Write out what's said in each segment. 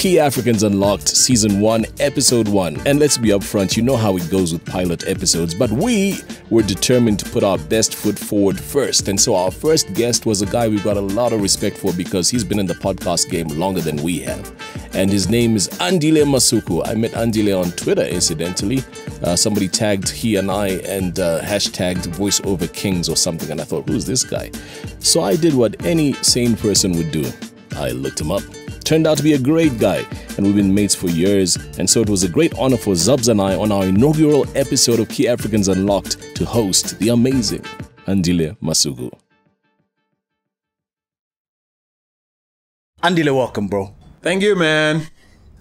Key Africans Unlocked, Season 1, Episode 1. And let's be upfront, you know how it goes with pilot episodes, but we were determined to put our best foot forward first. And so our first guest was a guy we've got a lot of respect for because he's been in the podcast game longer than we have. And his name is Andile Masuku. I met Andile on Twitter, incidentally. Somebody tagged he and I and hashtagged Voice Over Kings or something. And I thought, who's this guy? So I did what any sane person would do. I looked him up. Turned out to be a great guy, and we've been mates for years, and so it was a great honor for Zubz and I on our inaugural episode of Key Africans Unlocked to host the amazing Andile Masuku. Andile, welcome, bro. Thank you, man.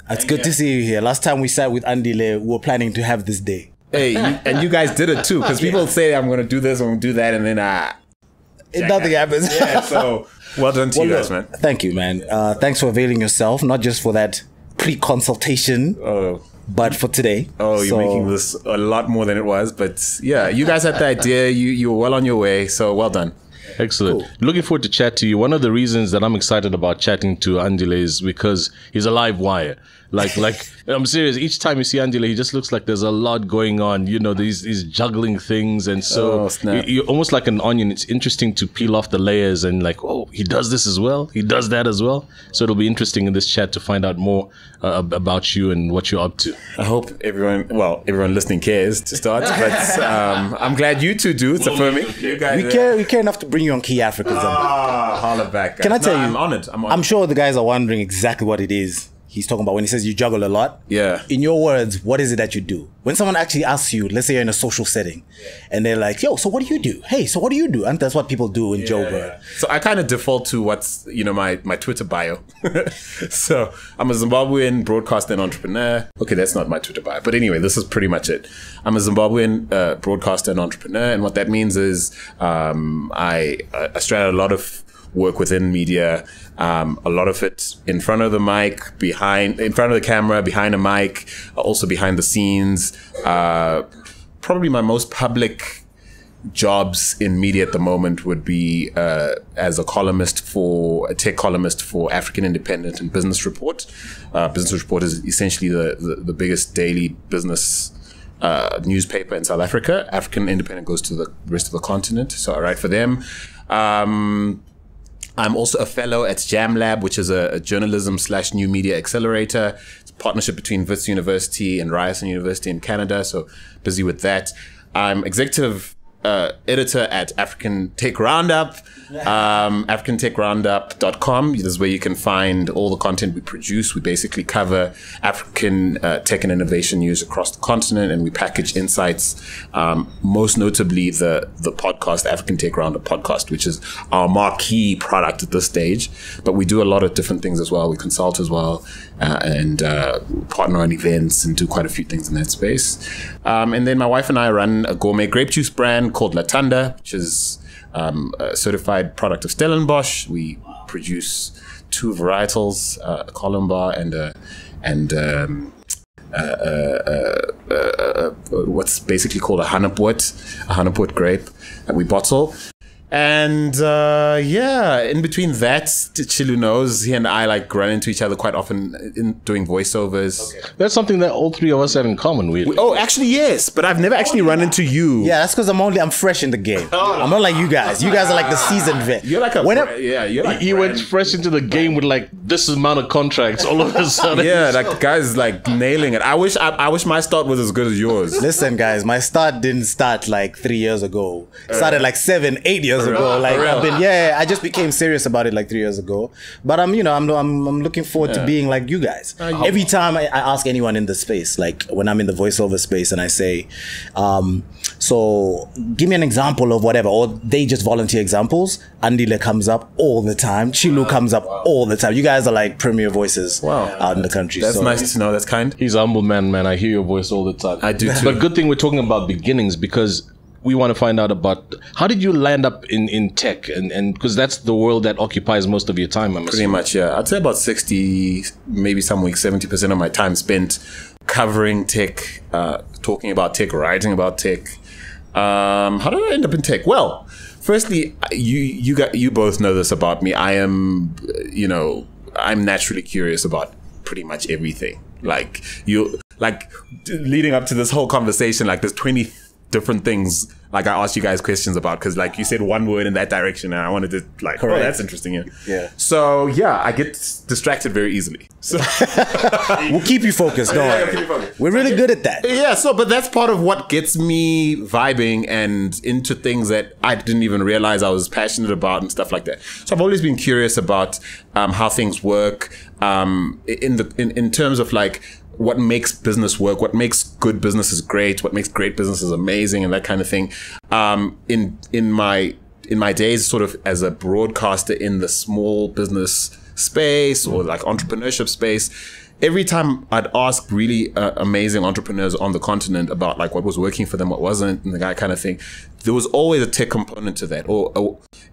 It's good to see you here. Last time we sat with Andile, we were planning to have this day. Hey, and you guys did it too, because people say I'm going to do this, I'm going to do that, and then nothing happens. Yeah, so... Well done to you guys, man. Thank you, man. Thanks for availing yourself, not just for that pre-consultation, but for today. Oh, you're making this a lot more than it was. But yeah, you guys had the idea. You were well on your way. So well done. Excellent. Cool. Looking forward to chat to you. One of the reasons that I'm excited about chatting to Andile is because he's a live wire. Like I'm serious. Each time you see Andile, he just looks like there's a lot going on. You know, he's juggling things, and so you're almost like an onion. It's interesting to peel off the layers and like, oh, he does this as well. He does that as well. So it'll be interesting in this chat to find out more about you and what you're up to. I hope everyone listening cares to start, but I'm glad you two do. It's affirming. We care enough to bring you on Key Africans. Holler back, guys. Can I tell you? I'm honored. I'm sure the guys are wondering exactly what it is he's talking about when he says you juggle a lot. Yeah. In your words, what is it that you do? When someone actually asks you, let's say you're in a social setting, and they're like, yo, so what do you do? Hey, so what do you do? And that's what people do in Joburg. Yeah. So I kind of default to what's, you know, my Twitter bio. So I'm a Zimbabwean broadcaster and entrepreneur. Okay, that's not my Twitter bio. But anyway, this is pretty much it. I'm a Zimbabwean broadcaster and entrepreneur. And what that means is I straddle a lot of work within media, a lot of it in front of the mic, in front of the camera, behind a mic, also behind the scenes. Probably my most public jobs in media at the moment would be as a tech columnist for African Independent and Business Report. Business Report is essentially the biggest daily business newspaper in South Africa. African Independent goes to the rest of the continent, so I write for them. I'm also a fellow at Jam Lab, which is a journalism/new media accelerator. It's a partnership between Wits University and Ryerson University in Canada, so busy with that. I'm executive editor at African Tech Roundup, africantechroundup.com. This is where you can find all the content we produce. We basically cover African tech and innovation news across the continent, and we package insights, most notably the podcast, African Tech Roundup podcast, which is our marquee product at this stage. But we do a lot of different things as well. We consult as well, and partner on events and do quite a few things in that space. And then my wife and I run a gourmet grape juice brand called La Tanda, which is a certified product of Stellenbosch. We produce 2 varietals, a Columbar and what's basically called a Hanepoot grape that we bottle. And in between that, Chilu knows, he and I like run into each other quite often in doing voiceovers. Okay. That's something that all 3 of us have in common. Weirdly. Oh, actually, yes, but I've never actually run into you. Yeah, that's because I'm fresh in the game. Oh. I'm not like you guys. You guys are like the seasoned vet. You're like he went fresh into the game with like this amount of contracts all of a sudden. Yeah, like the guys like nailing it. I wish my start was as good as yours. Listen, guys, my start didn't start like 3 years ago. It started like 7, 8 years ago. Like I've been, I just became serious about it like 3 years ago. But I'm looking forward to being like you guys. Every time I ask anyone in the space, like when I'm in the voiceover space, and I say, so give me an example of whatever, or they just volunteer examples. Andile comes up all the time. Chilu comes up all the time. You guys are like premier voices out in the country. That's nice to know. That's kind. He's a humble man. I hear your voice all the time. I do too. But good thing we're talking about beginnings, because we want to find out about how did you land up in tech, and because that's the world that occupies most of your time. I'm pretty much, yeah. I'd say about 60, maybe some weeks, 70% of my time spent covering tech, talking about tech, writing about tech. How did I end up in tech? Well, firstly, you both know this about me. I'm naturally curious about pretty much everything. Like you, like leading up to this whole conversation, like there's 20 different things. Like I asked you guys questions about, because like you said one word in that direction and I wanted to like, correct. Oh, that's interesting. Yeah. Yeah. So yeah, I get distracted very easily. So we'll keep you focused. Don't worry. Yeah, focused. We're really good at that. Yeah. So, but that's part of what gets me vibing and into things that I didn't even realize I was passionate about and stuff like that. So I've always been curious about how things work in terms of like, what makes business work, what makes good businesses great, what makes great businesses amazing, and that kind of thing. In my days, sort of as a broadcaster in the small business space or like entrepreneurship space, every time I'd ask really amazing entrepreneurs on the continent about like what was working for them, what wasn't, and that kind of thing, there was always a tech component to that,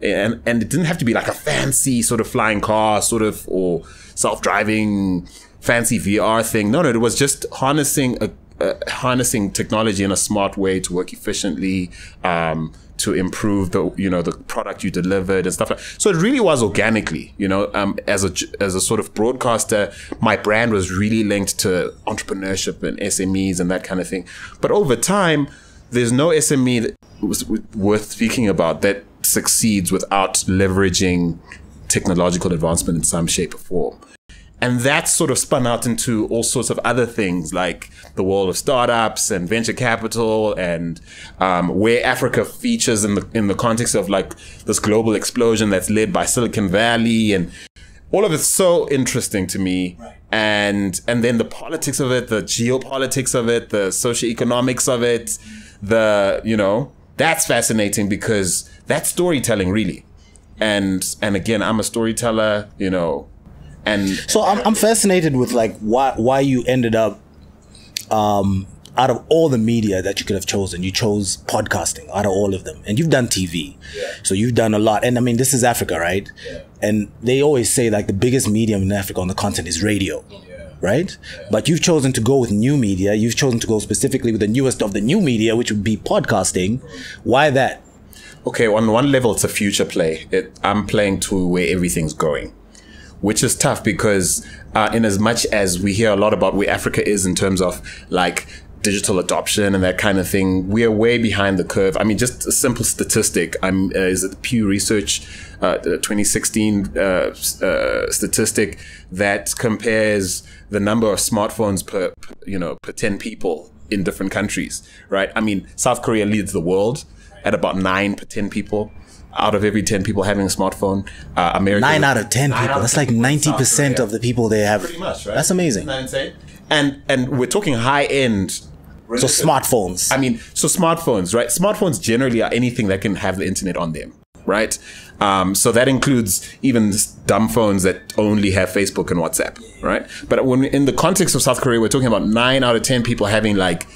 and it didn't have to be like a fancy sort of flying car, sort of, or self-driving fancy VR thing. No, it was just harnessing harnessing technology in a smart way to work efficiently, to improve the, you know, the product you delivered and stuff like that. So it really was organically, you know, as a sort of broadcaster, my brand was really linked to entrepreneurship and SMEs and that kind of thing. But over time, there's no SME that was worth speaking about that succeeds without leveraging technological advancement in some shape or form. And that sort of spun out into all sorts of other things, like the world of startups and venture capital, and where Africa features in the context of like this global explosion that's led by Silicon Valley, and all of it's so interesting to me. Right. And then the politics of it, the geopolitics of it, the socioeconomics of it, the, you know, that's fascinating because that's storytelling really. And again, I'm a storyteller, you know. And so I'm fascinated with like why you ended up, out of all the media that you could have chosen, you chose podcasting out of all of them, and you've done TV. Yeah. So you've done a lot. And I mean, this is Africa, right? Yeah. And they always say like the biggest medium in Africa on the continent is radio. Yeah. Right. Yeah. But you've chosen to go with new media. You've chosen to go specifically with the newest of the new media, which would be podcasting. Mm-hmm. Why that? Okay. On one level, it's a future play. I'm playing to where everything's going, which is tough because in as much as we hear a lot about where Africa is in terms of like digital adoption and that kind of thing, we are way behind the curve. I mean, just a simple statistic, is it the Pew Research 2016 statistic that compares the number of smartphones per 10 people in different countries, right? I mean, South Korea leads the world at about 9 per 10 people. Out of every 10 people having a smartphone, America. 9 out of 10 people. That's like 90% of the people they have. Pretty much, right? That's amazing. Isn't that insane? And we're talking high end. So smartphones. I mean, so smartphones, right? Smartphones generally are anything that can have the internet on them, right? So that includes even dumb phones that only have Facebook and WhatsApp, right? But when in the context of South Korea, we're talking about 9 out of 10 people having like,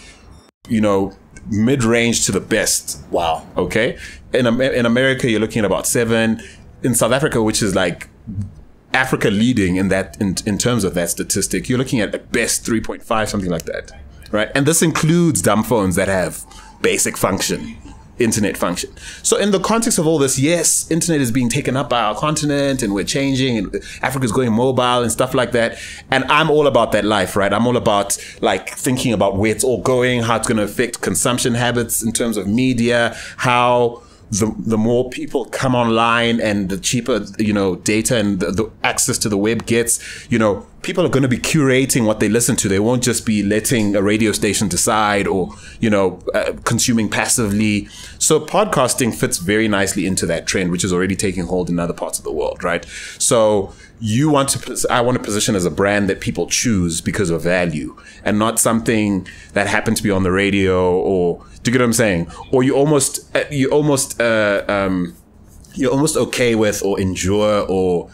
you know, mid-range to the best. Wow. Okay. In America, you're looking at about 7. In South Africa, which is like Africa leading in that in terms of that statistic, you're looking at best 3.5, something like that, right? And this includes dumb phones that have basic function, internet function. So in the context of all this, yes, internet is being taken up by our continent, and we're changing, and Africa's going mobile and stuff like that. And I'm all about that life, right? I'm all about like thinking about where it's all going, how it's going to affect consumption habits in terms of media, how the more people come online and the cheaper, you know, data and the access to the web gets, you know, people are going to be curating what they listen to. They won't just be letting a radio station decide or, you know, consuming passively. So podcasting fits very nicely into that trend, which is already taking hold in other parts of the world, right? So you want to, I want to position as a brand that people choose because of value and not something that happened to be on the radio or, do you get what I'm saying? Or you're almost okay with or endure or,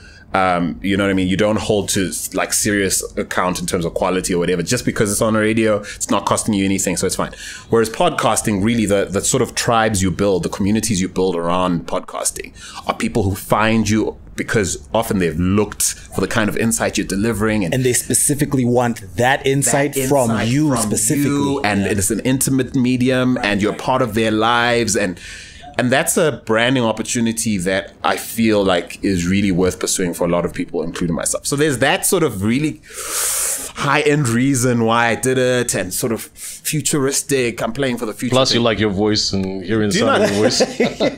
you know what I mean? You don't hold to like serious account in terms of quality or whatever. Just because it's on the radio, it's not costing you anything, so it's fine. Whereas podcasting, really the sort of tribes you build, the communities you build around podcasting are people who find you because often they've looked for the kind of insight you're delivering. And they specifically want that insight from you specifically. You, and yeah. It's an intimate medium, right, and you're part of their lives. And And that's a branding opportunity that I feel like is really worth pursuing for a lot of people, including myself. So there's that sort of really high-end reason why I did it, and sort of futuristic. I'm playing for the future. Plus, you like your voice and hearing the sound of your voice.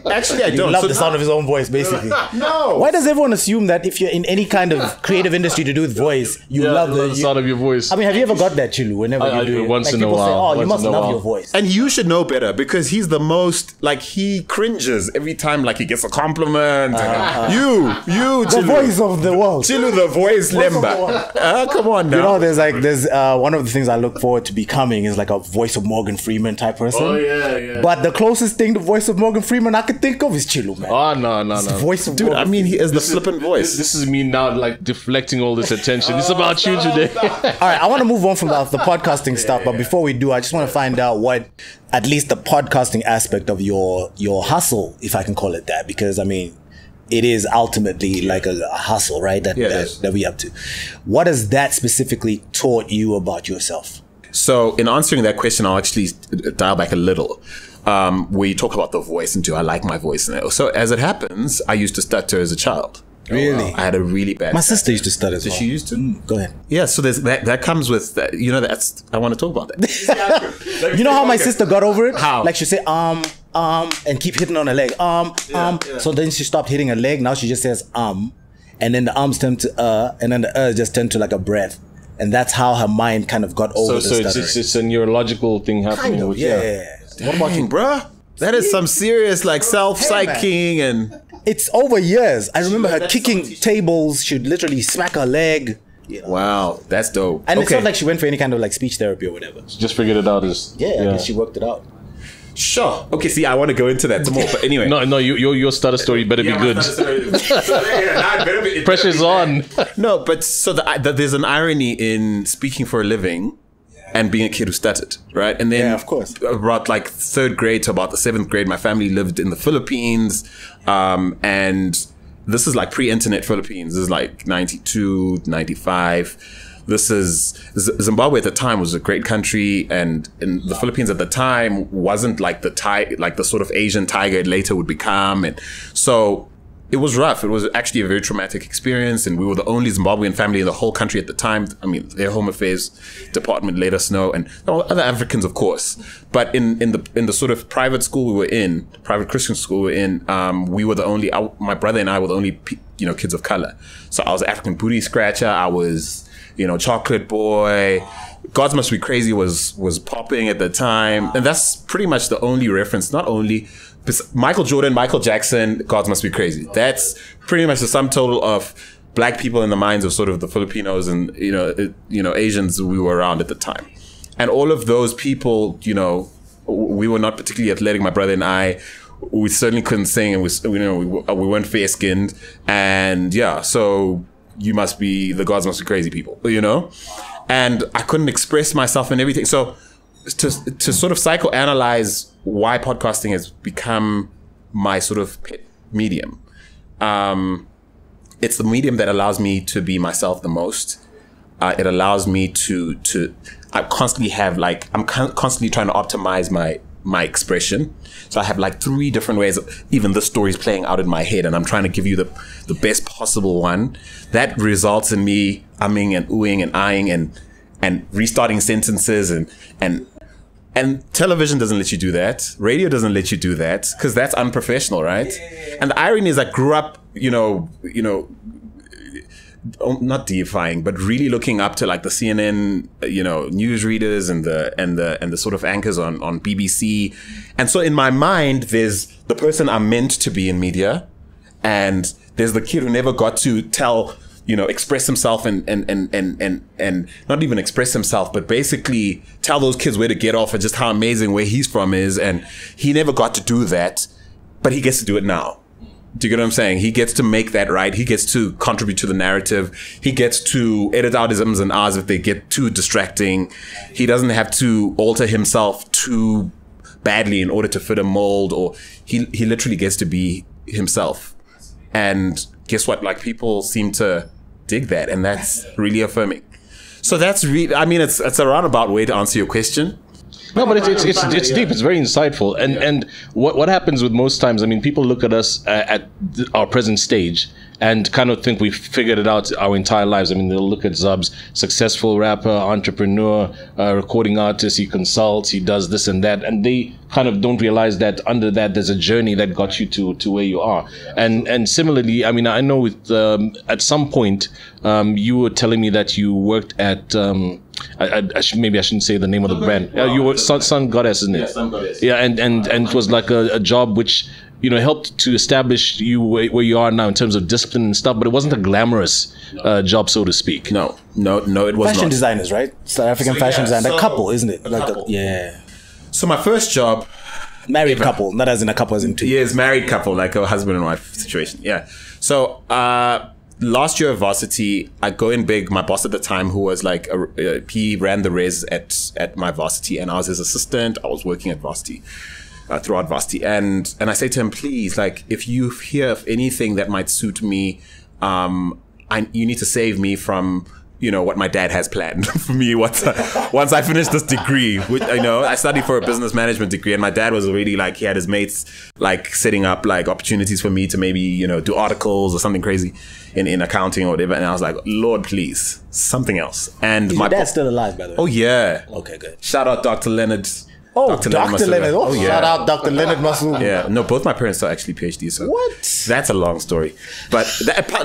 Actually, I don't. You love the sound of his own voice, basically. No. Why does everyone assume that if you're in any kind of creative industry to do with voice, you love the sound of your voice? I mean, have you ever got that, Chilu? Whenever you do it, once in a while, you must love your voice. And you should know better, because he's the most, like, he cringes every time, like, he gets a compliment. You, Chilu, the voice of the world. Chilu, the voice Lemba. Come on now. You know, there's one of the things I look forward to becoming is like a voice of Morgan Freeman type person. Oh yeah, yeah. But the closest thing to voice of Morgan Freeman I could think of is Chilu, man. Oh no, no, no. Voice of Morgan. I mean, he is the flippant voice. This is me now, like, deflecting all this attention. It's about you today. All right, I want to move on from the podcasting stuff, but before we do, I just want to find out what, at least the podcasting aspect of your hustle, if I can call it that, because I mean, it is ultimately like a hustle, right? That we up to. What has that specifically taught you about yourself? So in answering that question, I'll actually dial back a little. We talk about the voice and do I like my voice now? So as it happens, I used to stutter as a child. Really? Oh, wow. I had a really bad... My sister used to stutter as well. Did she used to? Mm, go ahead. Yeah, so there's that comes with... That, you know, that's... I want to talk about that. You know how my sister got over it? How? Like, she'd say, and keep hitting on her leg. So then she stopped hitting her leg. Now she just says, and then the ums tend to, and then the just tend to like a breath. And that's how her mind kind of got over the stuttering. So it's a neurological thing happening. Kind of, which, yeah. What about you, bruh? That is some serious, like, self-psyching and... It's over years. I remember her kicking tables. She'd literally smack her leg. You know. Wow, that's dope. And it's not like she went for any kind of like speech therapy or whatever. She just figured it out. I guess she worked it out. Sure. Okay, see, I want to go into that some more, but anyway. No, your stutter story better be good. Pressure's on. No, but so there's an irony in speaking for a living and being a kid who stuttered, right? And then of course, about like 3rd grade to about the 7th grade, my family lived in the Philippines. And this is like pre-internet Philippines. This is like 92, 95. This is, Zimbabwe at the time was a great country, and the Philippines at the time wasn't like the sort of Asian tiger it later would become. And so it was rough. It was actually a very traumatic experience, and we were the only Zimbabwean family in the whole country at the time. I mean, their Home Affairs department let us know, and other Africans, of course. But in the sort of private school we were in, private Christian school we were in, we were the only. My brother and I were the only, you know, kids of color. So I was an African booty scratcher. I was, you know, Chocolate Boy. Gods Must Be Crazy was popping at the time, and that's pretty much the only reference. Not only Michael Jordan, Michael Jackson, Gods Must Be Crazy. That's pretty much the sum total of black people in the minds of sort of the Filipinos and, you know, Asians we were around at the time. And all of those people, you know, we were not particularly athletic. My brother and I, we certainly couldn't sing, and we weren't fair skinned, and yeah, so you must be, the Gods Must Be Crazy people, you know, and I couldn't express myself and everything. So to sort of psychoanalyze why podcasting has become my sort of pet medium. It's the medium that allows me to be myself the most. It allows me to I constantly have like, I'm constantly trying to optimize my expression. So I have like 3 different ways, even this story is playing out in my head, and I'm trying to give you the best possible one. That results in me umming and oohing and eyeing and restarting sentences and television doesn't let you do that. Radio doesn't let you do that, because that's unprofessional, right? Yeah. And the irony is I grew up, you know, not deifying, but really looking up to like the CNN, you know, newsreaders and the sort of anchors on BBC. And so in my mind, there's the person I'm meant to be in media, and there's the kid who never got to tell, you know, express himself and not even express himself, but basically tell those kids where to get off and just how amazing where he's from is. And he never got to do that, but he gets to do it now. Do you get what I'm saying? He gets to make that right. He gets to contribute to the narrative. He gets to edit out his ums and ahs if they get too distracting. He doesn't have to alter himself too badly in order to fit a mold, or he literally gets to be himself. And guess what? Like, people seem to dig that, and that's really affirming. So that's I mean, it's a roundabout way to answer your question. No, but it's deep. It's very insightful. And what happens with most times? I mean, people look at us at our present stage and kind of think we've figured it out our entire lives. I mean, they'll look at Zubz, successful rapper, entrepreneur, recording artist. He consults. He does this and that, and they kind of don't realize that under that there's a journey that got you to where you are. And similarly, I mean, I know with at some point you were telling me that you worked at. Maybe I shouldn't say the name of the brand. You were Sun Goddess, isn't it? Yeah, Sun Goddess. Yeah, and it was like a job which, you know, helped to establish you where you are now in terms of discipline and stuff, but it wasn't a glamorous job, so to speak. No, it was not. Fashion designers, right? South African fashion designer. A couple, isn't it? Yeah. So my first job... Married couple, not as in a couple, as in two. Yes, married couple, like a husband and wife situation. Yeah. So... last year at Varsity, I go in big. My boss at the time, who was like, he ran the res at my Varsity, and I was his assistant. I was working at Varsity, throughout Varsity. And I say to him, please, like, if you hear of anything that might suit me, you need to save me from, you know, what my dad has planned for me once I finish this degree. Which, you know, I studied for a business management degree, and my dad was already like, he had his mates like setting up like opportunities for me to maybe, you know, do articles or something crazy in accounting or whatever. And I was like, Lord, please, something else. And my dad's still alive, by the way. Oh yeah. Okay, good. Shout out Dr. Leonard. Oh, Dr. Leonard. Oh, yeah. Shout out Dr. Leonard Masuku. Yeah, no, both my parents are actually PhDs. So what? That's a long story. But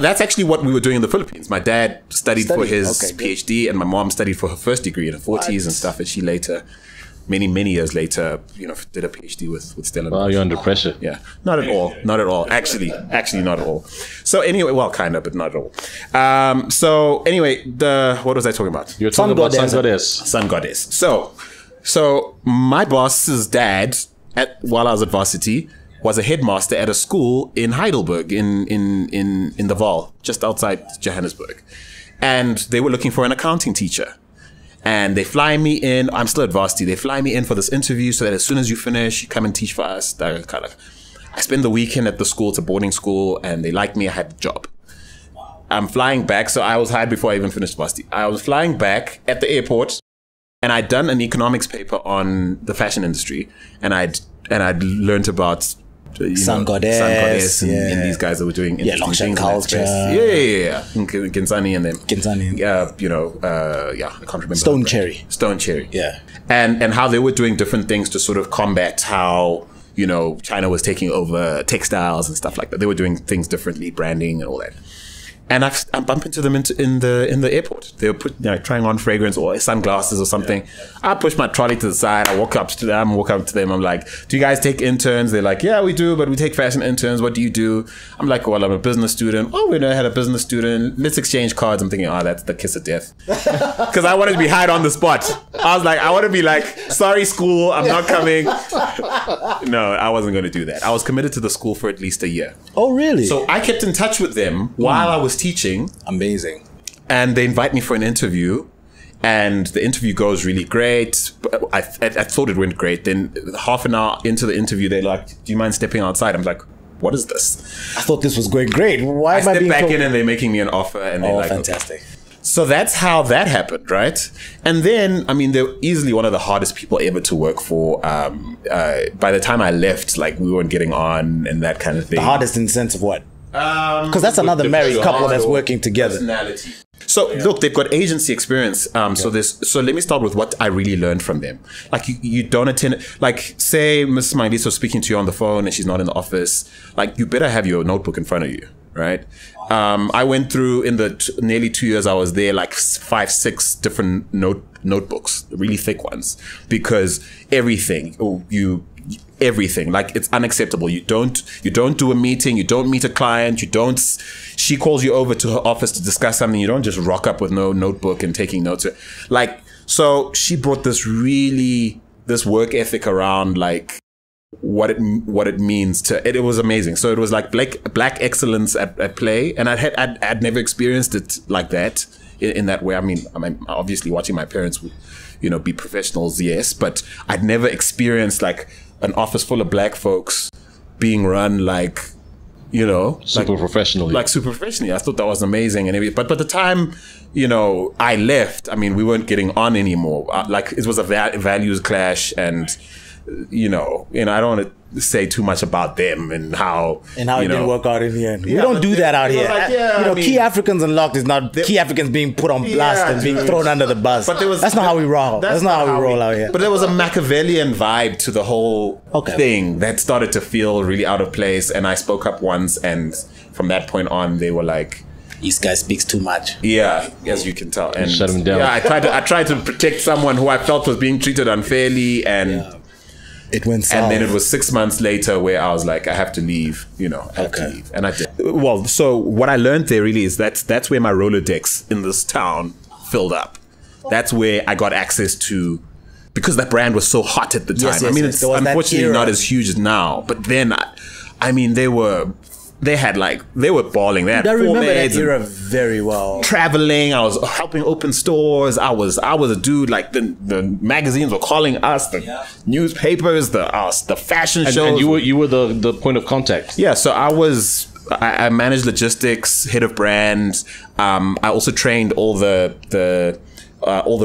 that's actually what we were doing in the Philippines. My dad studied for his PhD, and my mom studied for her first degree in her 40s and stuff. And she later, many, many years later, you know, did a PhD with Stella. Wow, you're under pressure. Yeah, not at all. Not at all. Actually, not at all. So anyway, well, kind of, but not at all. So anyway, what was I talking about? You were talking about Sun Goddess. Sun Goddess. So my boss's dad, while I was at Varsity, was a headmaster at a school in Heidelberg, in the Vaal, just outside Johannesburg. And they were looking for an accounting teacher. And they fly me in. I'm still at Varsity. They fly me in for this interview so that as soon as you finish, you come and teach for us. I spend the weekend at the school. It's a boarding school. And they liked me. I had a job. I'm flying back. So I was hired before I even finished Varsity. I was flying back at the airport. And I'd done an economics paper on the fashion industry, and I'd learned about Sun Goddess and these guys that were doing interesting culture, Ginsani and them, I can't remember. Stone Cherry, yeah, and how they were doing different things to sort of combat how, you know, China was taking over textiles and stuff like that. They were doing things differently, branding and all that. And I bump into them in the airport. They were trying on fragrance or sunglasses or something. Yeah. I push my trolley to the side. I walk up to them. I'm like, do you guys take interns? They're like, yeah, we do, but we take fashion interns. What do you do? I'm like, well, I'm a business student. Oh, we never had a business student. Let's exchange cards. I'm thinking, oh, that's the kiss of death. Because I wanted to be hired on the spot. I was like, I want to be like, sorry, school, I'm not coming. No, I wasn't going to do that. I was committed to the school for at least a year. Oh, really? So I kept in touch with them while I was teaching. Amazing. And they invite me for an interview, and the interview goes really great. I thought it went great. Then half an hour into the interview, they're like, do you mind stepping outside? I'm like, what is this? I thought this was going great. Why am I being back in, and they're making me an offer, and they're like, fantastic. Okay. So that's how that happened, right? And then, I mean, they're easily one of the hardest people ever to work for. By the time I left, like, we weren't getting on and that kind of thing. The hardest in the sense of what? Because that's another married couple that's working together. So look, they've got agency experience. So let me start with what I really learned from them. Like, you don't attend, like, say Mrs. Mangiso speaking to you on the phone and she's not in the office. Like, you better have your notebook in front of you, right? I went through in the nearly 2 years I was there, like 5-6 different notebooks, really thick ones, because everything, like, it's unacceptable. You don't do a meeting, you don't meet a client, she calls you over to her office to discuss something, you don't just rock up with no notebook and taking notes. Like, so she brought this work ethic around, like, what it means to it. It was amazing. So it was like black excellence at play, and I'd never experienced it like that in that way. I mean, obviously watching my parents, you know, be professionals, yes, but I'd never experienced like an office full of black folks being run like, you know, super professionally. I thought that was amazing. And but by the time, you know, I left, I mean, we weren't getting on anymore. Like it was a values clash, and you know, I don't want to say too much about them and how it didn't work out in the end. Yeah, we don't do that out here. Like, yeah, you know, I mean, Key Africans Unlocked is not Key Africans being put on blast and being thrown under the bus. But there was, that's not how we roll. That's not how we roll out here. But there was a Machiavellian vibe to the whole thing that started to feel really out of place. And I spoke up once, and from that point on, they were like, "This guy speaks too much." Yeah, as you can tell, and shut him down. Yeah, I tried to protect someone who I felt was being treated unfairly, and. Yeah. It went south. And then it was 6 months later where I was like, I have to leave, you know, I have to leave. And I did. Well, so what I learned there really is that's where my Rolodex in this town filled up. That's where I got access to, because that brand was so hot at the time. Yes, I mean, it's unfortunately not as huge as now. But then, I mean, they were balling. They had I remember that era very well. Traveling, I was helping open stores. I was a dude. Like the magazines were calling us, the newspapers, the fashion shows. And you were the point of contact. Yeah. So I managed logistics, head of brands. I also trained all the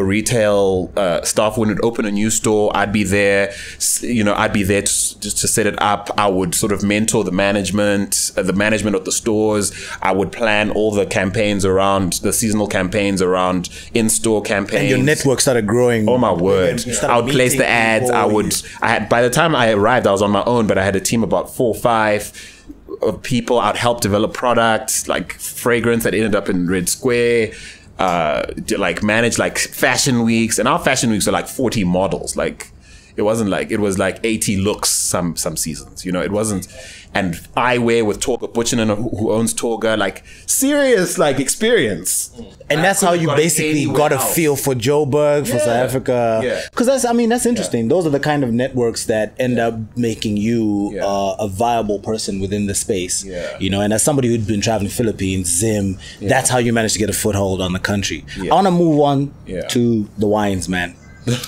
retail staff. When it would open a new store, I'd be there. You know, I'd be there to set it up. I would sort of mentor the management of the stores. I would plan all the campaigns around the seasonal campaigns, around in-store campaigns. And your network started growing. Oh my word! I would place the ads. By the time I arrived, I was on my own, but I had a team about 4 or 5. Of people. I'd help develop products like fragrance that ended up in Red Square. Like manage like fashion weeks, and our fashion weeks are like 40 models. Like it wasn't like, it was like 80 looks some seasons, you know, it wasn't. And eyewear with Torga Butchinen, who owns Torga, like serious like experience. And that's how you basically got a feel for Joburg, for South Africa. Yeah. Because that's interesting. Yeah. Those are the kind of networks that end up making you a viable person within the space. Yeah. You know, and as somebody who'd been traveling Philippines, Zim, that's how you managed to get a foothold on the country. Yeah. I want to move on to the wines, man.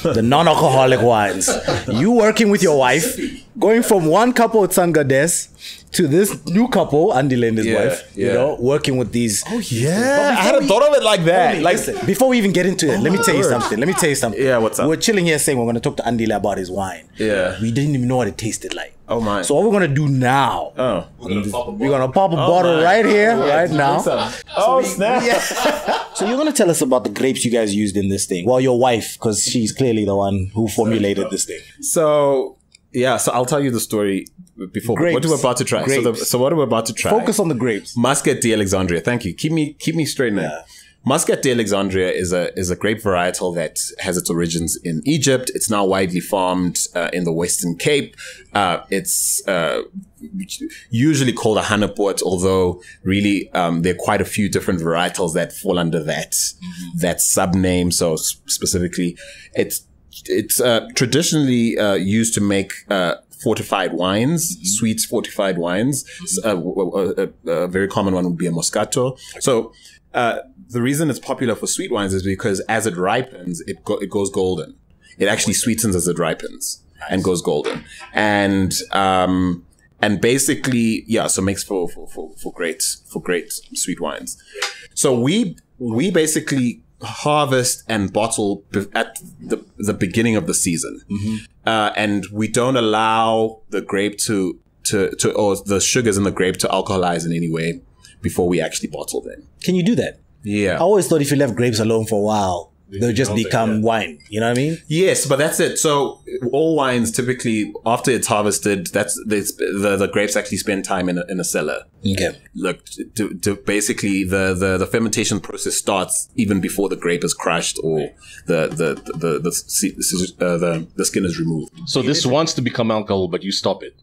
The non-alcoholic wines. You working with your wife, going from one couple with Sun Goddess to this new couple, Andile and his wife, you know, working with these. Oh, yeah. I hadn't thought of it like that. Like, listen, before we even get into it, let me tell you something. Yeah, what's up? We're chilling here saying we're going to talk to Andile about his wine. Yeah. We didn't even know what it tasted like. Oh, my. So what we're going to do now, we're going to pop a bottle right here, right now. Oh, snap. So you're going to tell us about the grapes you guys used in this thing. Well, your wife, because she's clearly the one who formulated this thing. So... Yeah, so I'll tell you the story before. Grapes. What we're about to try. So what we're about to try. Focus on the grapes. Muscat de Alexandria. Thank you. Keep me straight now. Yeah. Muscat de Alexandria is a grape varietal that has its origins in Egypt. It's now widely farmed in the Western Cape. It's usually called a Hanepoot, although really there are quite a few different varietals that fall under that sub name. So specifically, it's traditionally used to make fortified wines, sweets, fortified wines. A very common one would be a Moscato. So the reason it's popular for sweet wines is because as it ripens, it goes golden. It actually sweetens as it ripens and goes golden. And basically, yeah, so makes for great sweet wines. So we basically harvest and bottle at the beginning of the season, and we don't allow the grape to or the sugars in the grape to alcoholize in any way before we actually bottle them. Can you do that? Yeah, I always thought if you left grapes alone for a while, they'll just become wine. You know what I mean? Yes, but that's it. So all wines typically, after it's harvested, the grapes actually spend time in a cellar. Okay. Look, basically the fermentation process starts even before the grape is crushed or the skin is removed. So this wants to become alcohol, but you stop it.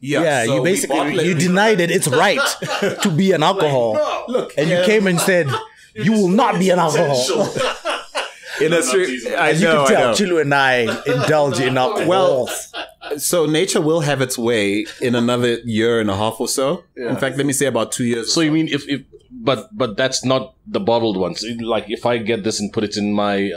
Yeah, so you basically you denied it. It's right to be an alcohol. Like, no, look, and you came and said you will not be an alcohol. As you can tell, Chilu and I indulge in alcohol. Well, so nature will have its way in another year and a half or so. Yeah. In fact, let me say about 2 years. So you mean but that's not the bottled ones. Like if I get this and put it in my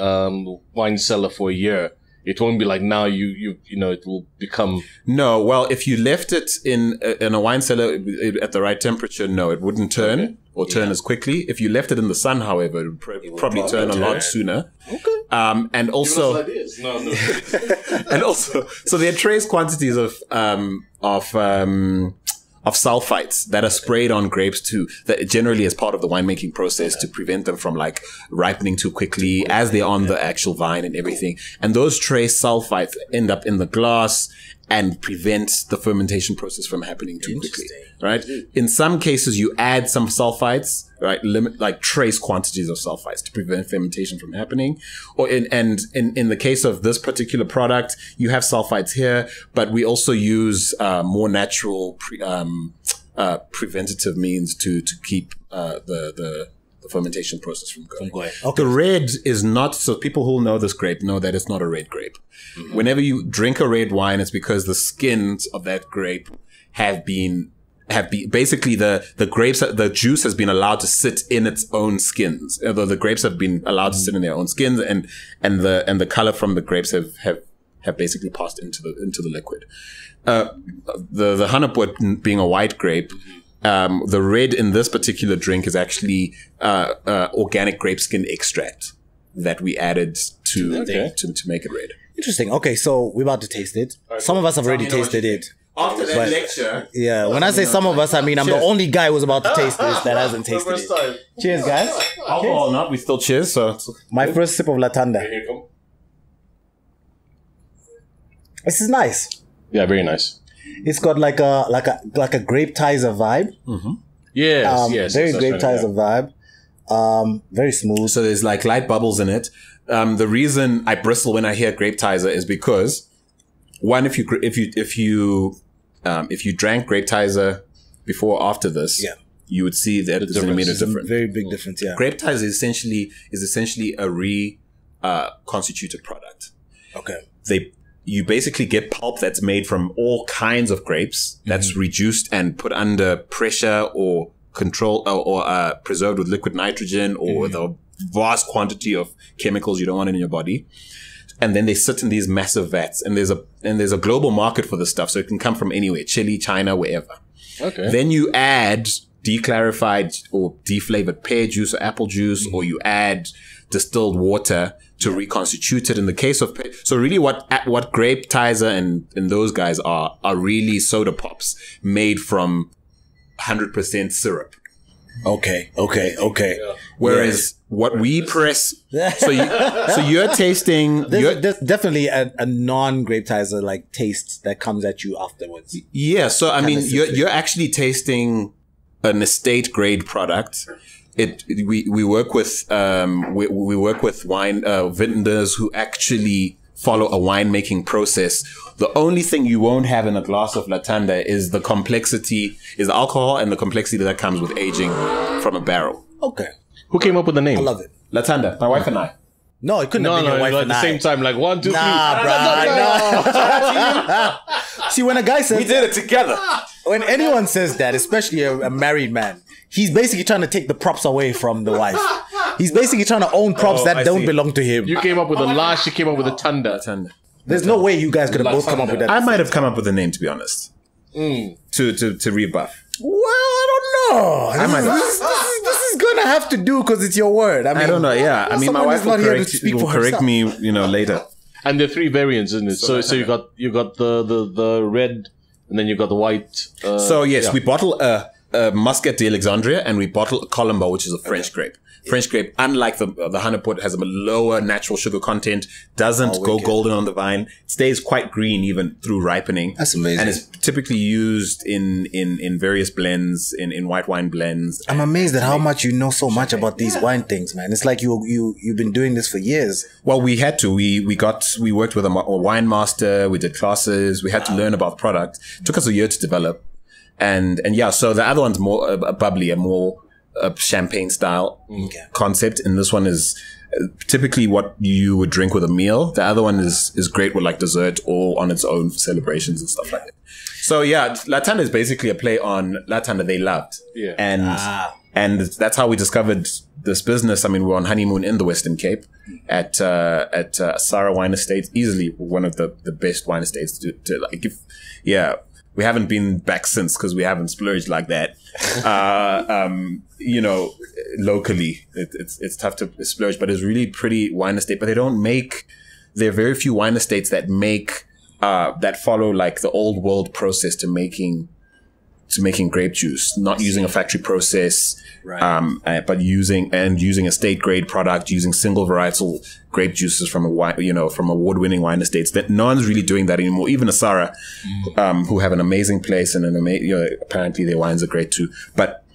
wine cellar for a year, It won't be like now you know, it will become. No, well, if you left it in a wine cellar at the right temperature, no, it wouldn't turn or turn as quickly. If you left it in the sun, however, it would probably turn a lot sooner. Okay. And also, and also, so there are trace quantities of sulfites that are sprayed on grapes too, that generally as part of the winemaking process to prevent them from like ripening too quickly as they're on the actual vine and everything. And those trace sulfites end up in the glass and prevent the fermentation process from happening too quickly, right? In some cases, you add some sulfites, right? Like trace quantities of sulfites to prevent fermentation from happening. And in the case of this particular product, you have sulfites here, but we also use more natural preventative means to keep the fermentation process from going. Okay. The red is not, so people who know this grape know that it's not a red grape. Mm-hmm. Whenever you drink a red wine, it's because the skins of that grape have been basically the grapes, the juice has been allowed to sit in its own skins. Although the grapes have been allowed to sit in their own skins, and the color from the grapes have basically passed into the liquid. The Hanepoot being a white grape, the red in this particular drink is actually organic grape skin extract that we added to make it red. Interesting. Okay, so we're about to taste it. Okay. Some of us have already tasted it. After that lecture. Yeah, when I say some of us, I mean I'm the only guy who's about to taste this that hasn't tasted it. Cheers, guys. Alcohol or not, we still cheers. So my first sip of La Tanda. This is nice. Yeah, very nice. It's got like a grape Tizer vibe. Mm-hmm. Yes, yes. Very grape Tizer vibe. Very smooth. So there's like light bubbles in it. The reason I bristle when I hear grape Tizer is because one, if you drank grape Tizer before or after this, you would see that it's a difference. Very big difference. Yeah. Grape Tizer is essentially a reconstituted product. Okay. You basically get pulp that's made from all kinds of grapes that's reduced and put under pressure or control or preserved with liquid nitrogen or the vast quantity of chemicals you don't want in your body. And then they sit in these massive vats, and there's a global market for this stuff. So it can come from anywhere, Chile, China, wherever. Okay. Then you add declarified or deflavored pear juice or apple juice, or you add distilled water to reconstitute it. In the case of so really what grape Tizer and those guys are really soda pops made from 100% syrup. Okay. Yeah. Whereas what we press, so you're tasting. There's definitely a non-grape Tizer like taste that comes at you afterwards. Yeah, so I mean you're actually tasting an estate grade product. We work with wine vendors who actually follow a winemaking process. The only thing you won't have in a glass of La Tanda is the complexity, is the alcohol and the complexity that comes with aging from a barrel. Okay. Who came up with the name? I love it. La Tanda, my wife and I. No, it couldn't have been your wife and I. At the same time, like 1, 2, 3. Nah, bro. See, when a guy says we did it together. When anyone says that, especially a married man, he's basically trying to take the props away from the wife. He's basically trying to own props that don't belong to him. You came up with a La, she came up with a Tanda. There's no way you guys could have both come up with that. I might have come up with a name, to be honest. To rebuff. Well, I don't know. This is going to have to do because it's your word. I mean, I don't know, yeah. I mean, my wife will correct me, you know, later. And there are three variants, isn't it? So you got the red, and then you got the white. We bottle Muscat de Alexandria, and we bottle Columbar, which is a French grape. French grape, unlike the Hanepoot, has a lower natural sugar content, doesn't go golden on the vine, stays quite green even through ripening. That's amazing. And it's typically used in various blends, in white wine blends. I'm amazed at how much you know so much about these wine things, man. It's like you've been doing this for years. Well, we had to. We worked with a wine master. We did classes. We had to learn about product. It took us a year to develop. And yeah, so the other one's more bubbly and more champagne style concept, and this one is typically what you would drink with a meal. The other one is great with like dessert or on its own for celebrations and stuff like that. So yeah, La Tanda is basically a play on La Tanda they loved, and And that's how we discovered this business. I mean, we're on honeymoon in the Western Cape at Sarah Wine Estates, easily one of the best wine estates to like, if, yeah. We haven't been back since because we haven't splurged like that. You know, locally, it's tough to splurge, but it's really pretty wine estate. But they don't make, there are very few wine estates that make, that follow like the old world process to making grape juice, not using a factory process, right. But using estate grade product, using single varietal grape juices from from award-winning wine estates. That no one's really doing that anymore. Even Asara, who have an amazing place and an amazing, apparently their wines are great too. But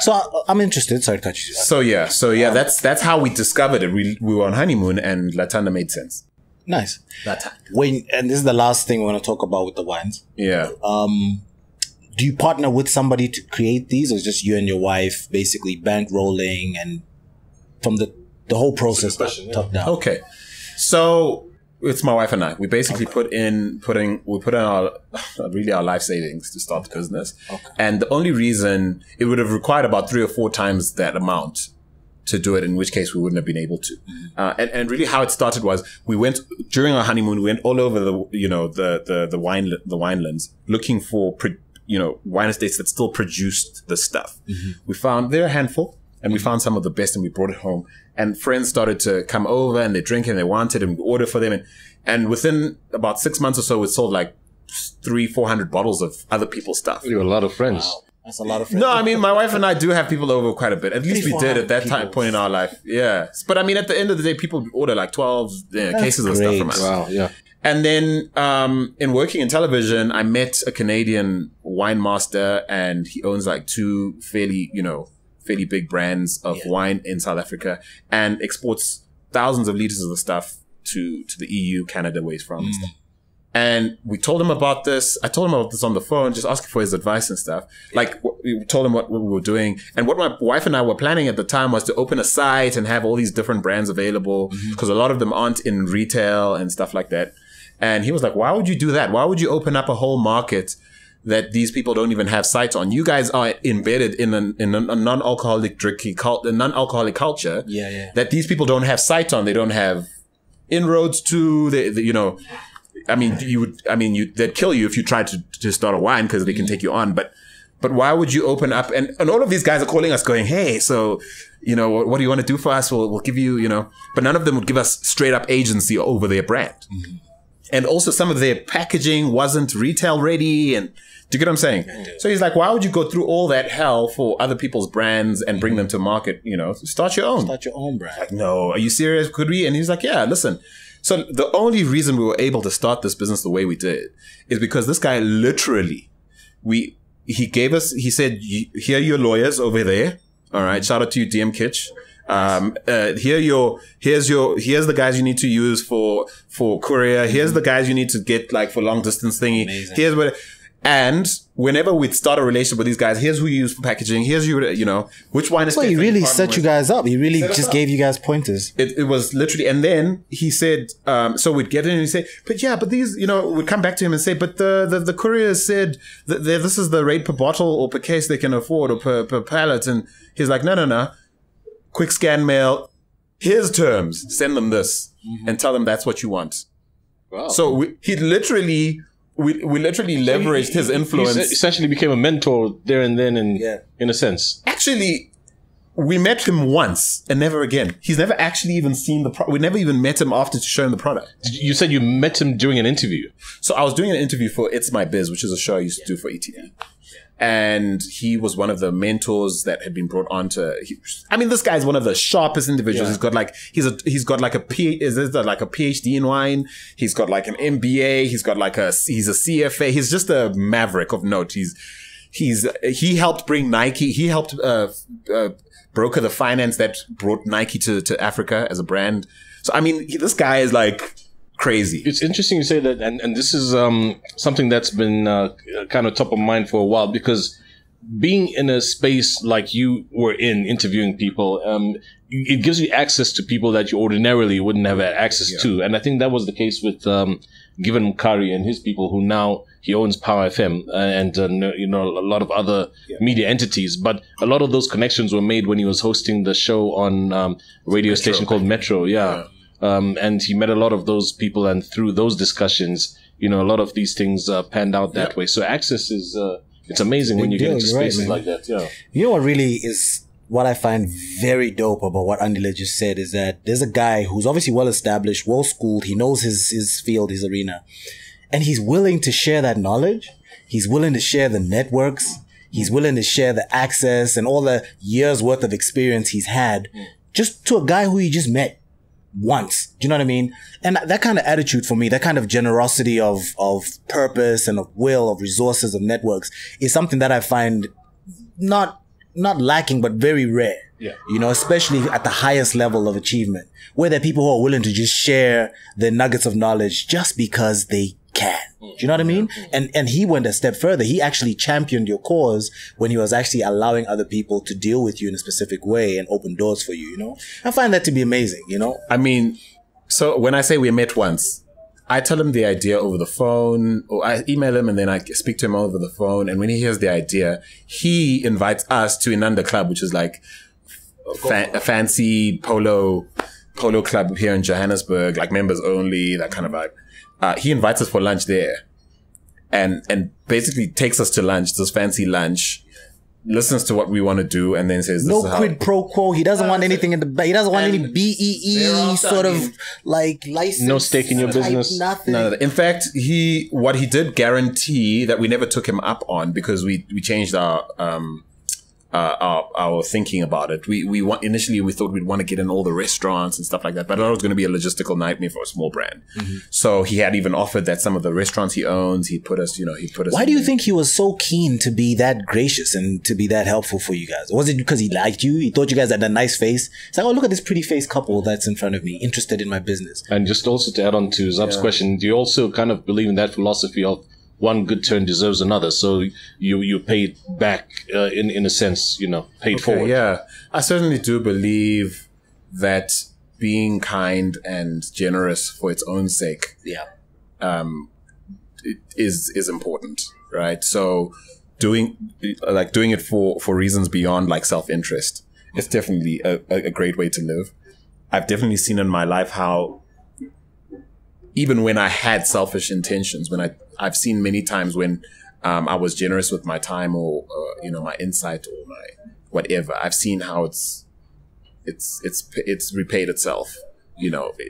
so I'm interested. Sorry to cut you. So yeah, that's how we discovered it. We were on honeymoon, and La Tanda made sense. Nice. And this is the last thing we want to talk about with the wines. Yeah. Do you partner with somebody to create these, or is just you and your wife basically bankrolling and from the whole process top down? Okay, so it's my wife and I. We basically put in our life savings to start the business, and the only reason it would have required about 3 or 4 times that amount to do it, in which case we wouldn't have been able to. And really, how it started was we went during our honeymoon. We went all over the winelands looking for wine estates that still produced the stuff. We found, there are a handful, and we found some of the best, and we brought it home. And friends started to come over, and they drink, and they want it, and we order for them. And within about 6 months or so, we sold like 300-400 bottles of other people's stuff. You have a lot of friends. Wow. That's a lot of friends. No, I mean, my wife and I do have people over quite a bit. At least we did at that point in our life. Yeah. But I mean, at the end of the day, people order like 12 cases of stuff from us. Wow, yeah. And then in working in television, I met a Canadian wine master, and he owns like 2 fairly big brands of wine in South Africa, and exports thousands of liters of the stuff to the EU, Canada, where he's from and stuff. And we told him about this. I told him about this on the phone, just asking for his advice and stuff. Like, we told him what we were doing. And what my wife and I were planning at the time was to open a site and have all these different brands available, because a lot of them aren't in retail and stuff like that. And he was like, why would you do that? Why would you open up a whole market that these people don't even have sites on? You guys are embedded in a non-alcoholic drinking culture, non-alcoholic culture that these people don't have sites on. They don't have inroads to, I mean, they'd kill you if you tried to start a wine, because they can take you on. But why would you open up? And all of these guys are calling us going, hey, so, what do you want to do for us? We'll give you, but none of them would give us straight up agency over their brand. And also some of their packaging wasn't retail ready. And do you get what I'm saying? So he's like, why would you go through all that hell for other people's brands and bring them to market? Start your own. Start your own brand. Like, no, are you serious? Could we? And he's like, yeah, listen. So the only reason we were able to start this business the way we did is because this guy literally, he said, here are your lawyers over there. All right. Shout out to you, DM Kitch. Here's the guys you need to use for courier. Here's the guys you need to get like for long distance thingy. Amazing. And whenever we'd start a relationship with these guys, here's who you use for packaging. Here's which wine is. So he really set you guys up. He really just gave you guys pointers. It was literally, and then he said, so we'd get in and he'd say, but these, we'd come back to him and say, but the courier said that this is the rate per bottle or per case they can afford or per pallet. And he's like, no. Quick scan mail. Here's terms. Send them this and tell them that's what you want. Wow. So we literally leveraged his influence. He essentially became a mentor there and then, in a sense. Actually, we met him once and never again. He's never actually even seen the product. We never even met him after to show him the product. You said you met him during an interview. So I was doing an interview for It's My Biz, which is a show I used to do for ETV. And he was one of the mentors that had been brought on to. This guy's one of the sharpest individuals. He's got like he's got like a PhD in wine. He's got like an MBA. He's got like he's a CFA. He's just a maverick of note. He helped bring Nike. He helped broker the finance that brought Nike to Africa as a brand. So this guy is like crazy. It's interesting you say that, and this is something that's been kind of top of mind for a while, because being in a space like you were in, interviewing people, it gives you access to people that you ordinarily wouldn't have had access to. And I think that was the case with Given Mukari and his people, who now He owns Power FM and a lot of other media entities. But a lot of those connections were made when he was hosting the show on radio station called Metro. And he met a lot of those people, and through those discussions, a lot of these things panned out that way. So access is it's amazing when you get into spaces like that. Yeah. You know what really is what I find very dope about what Andile just said is that there's a guy who's obviously well established, well schooled. He knows his field, his arena, and he's willing to share that knowledge. He's willing to share the networks. He's willing to share the access and all the years worth of experience he's had just to a guy who he just met once. Do you know what I mean? And that kind of attitude for me, that kind of generosity of purpose and of will, of resources, of networks is something that I find not lacking, but very rare. Yeah. Especially at the highest level of achievement, where there are people who are willing to just share their nuggets of knowledge just because they can. Do you know what I mean? And he went a step further. He actually championed your cause when he was actually allowing other people to deal with you in a specific way and open doors for you, I find that to be amazing, I mean, so when I say we met once, I tell him the idea over the phone, or I email him and then I speak to him over the phone. And when he hears the idea, he invites us to Inanda Club, which is like a fancy polo club here in Johannesburg, like members only, that kind of vibe. He invites us for lunch there and basically takes us to lunch, this fancy lunch, listens to what we want to do, and then says, "No quid pro quo." He doesn't want anything in the back. He doesn't want any BEE sort of like license. No stake in your business. Nothing. No. In fact, what he did guarantee that we never took him up on, because we changed our thinking about it. Initially we thought we'd want to get in all the restaurants and stuff like that, but I thought it was going to be a logistical nightmare for a small brand. So he had even offered that some of the restaurants he owns, he put us. Why do you think he was so keen to be that gracious and to be that helpful for you guys? Was it because he liked you? He thought you guys had a nice face. It's like, oh, look at this pretty face couple that's in front of me, interested in my business. And just also to add on to Zub's question, do you also kind of believe in that philosophy of one good turn deserves another? So you paid back in a sense, paid forward. Yeah, I certainly do believe that being kind and generous for its own sake, is important, right? So doing it for reasons beyond like self-interest, it's definitely a great way to live. I've definitely seen in my life how even when I had selfish intentions, I've seen many times when I was generous with my time or my insight or my whatever, I've seen how it's repaid itself,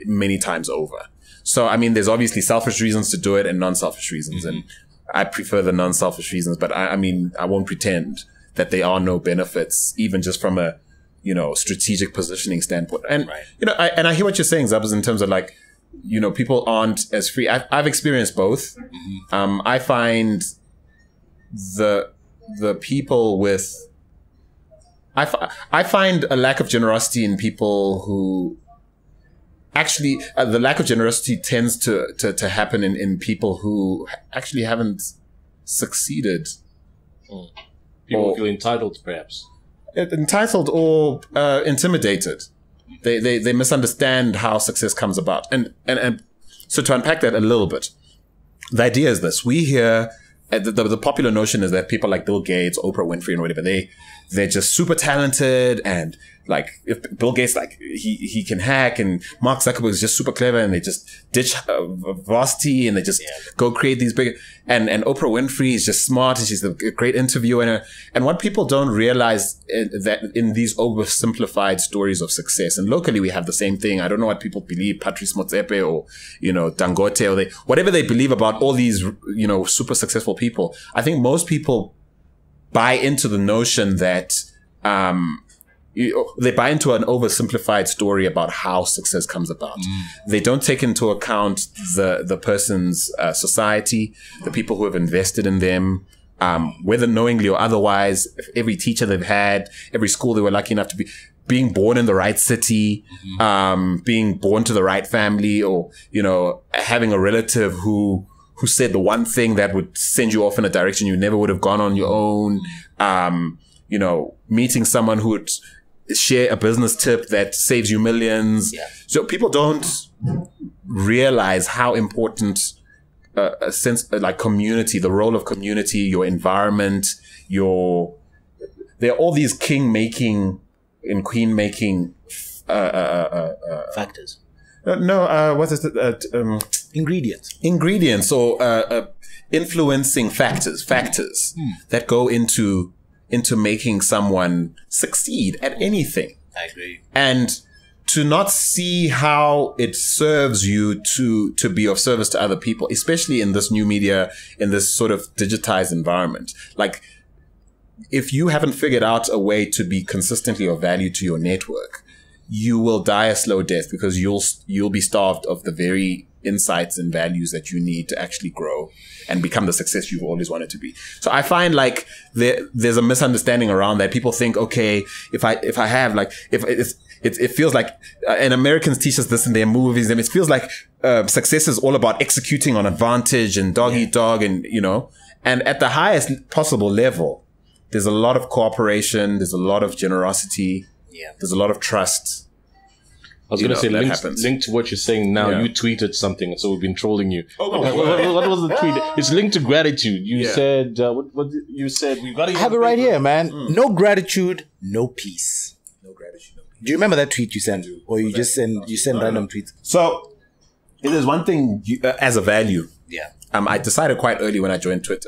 many times over. So I mean, there's obviously selfish reasons to do it and non-selfish reasons, and I prefer the non-selfish reasons. But I mean, I won't pretend that there are no benefits, even just from a strategic positioning standpoint. And I hear what you're saying, Zubz, in terms of like, people aren't as free. I've experienced both. I find the people with, I find a lack of generosity in people who actually, the lack of generosity tends to happen in people who actually haven't succeeded. People feel entitled, perhaps. Entitled or intimidated. They misunderstand how success comes about. And so to unpack that a little bit, the idea is this. We hear, the popular notion is that people like Bill Gates, Oprah Winfrey and whatever, they're just super talented, and like if Bill Gates, like he can hack, and Mark Zuckerberg is just super clever, and they just ditch Varsity and they just go create these big, and Oprah Winfrey is just smart and she's a great interviewer. And what people don't realize is that in these oversimplified stories of success, and locally we have the same thing. I don't know what people believe, Patrice Motsepe or, Dangote, or whatever they believe about all these, super successful people. I think most people buy into the notion that they buy into an oversimplified story about how success comes about. They don't take into account the person's society, the people who have invested in them, whether knowingly or otherwise, every teacher they've had, every school they were lucky enough to be, being born in the right city, being born to the right family, or, having a relative who said the one thing that would send you off in a direction you never would have gone on your own, meeting someone who would share a business tip that saves you millions. So people don't realize how important a sense like community, the role of community, your environment, your, there are all these king-making and queen-making factors. What is it? Ingredients. Ingredients or influencing factors that go into making someone succeed at anything. I agree. And to not see how it serves you to be of service to other people, especially in this new media, in this sort of digitized environment. Like, if you haven't figured out a way to be consistently of value to your network, you will die a slow death because you'll be starved of the very insights and values that you need to actually grow and become the success you've always wanted to be. So I find like there's a misunderstanding around that. People think, okay, if I have like, it feels like, and Americans teach us this in their movies, and it feels like success is all about executing on advantage and dog eat dog, and you know, and at the highest possible level, there's a lot of cooperation, there's a lot of generosity, there's a lot of trust. I was going to say, linked to what you're saying now, you tweeted something, so we've been trolling you. Oh, what was the tweet? It's linked to gratitude. You said, you said, we've got to... I have it right here, man. No gratitude, no peace. No gratitude, no peace. Do you remember that tweet you sent? Or you just send, you send random tweets? So, if there's one thing you, as a value. Yeah. I decided quite early when I joined Twitter